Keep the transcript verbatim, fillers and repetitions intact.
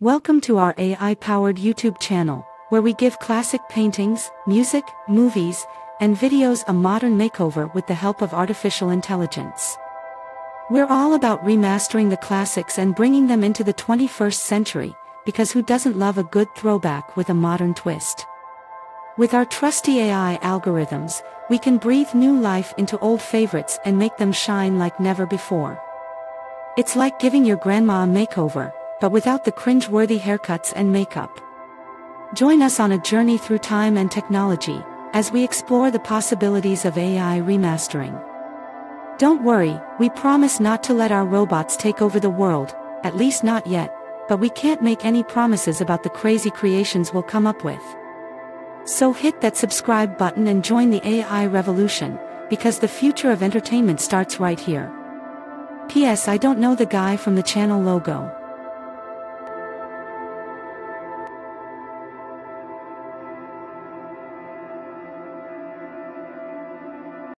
Welcome to our A I-powered YouTube channel, where we give classic paintings, music, movies, and videos a modern makeover with the help of artificial intelligence. We're all about remastering the classics and bringing them into the twenty-first century, because who doesn't love a good throwback with a modern twist? With our trusty A I algorithms, we can breathe new life into old favorites and make them shine like never before. It's like giving your grandma a makeover, but without the cringe-worthy haircuts and makeup. Join us on a journey through time and technology, as we explore the possibilities of A I remastering. Don't worry, we promise not to let our robots take over the world, at least not yet, but we can't make any promises about the crazy creations we'll come up with. So hit that subscribe button and join the A I revolution, because the future of entertainment starts right here. P S I don't know the guy from the channel logo.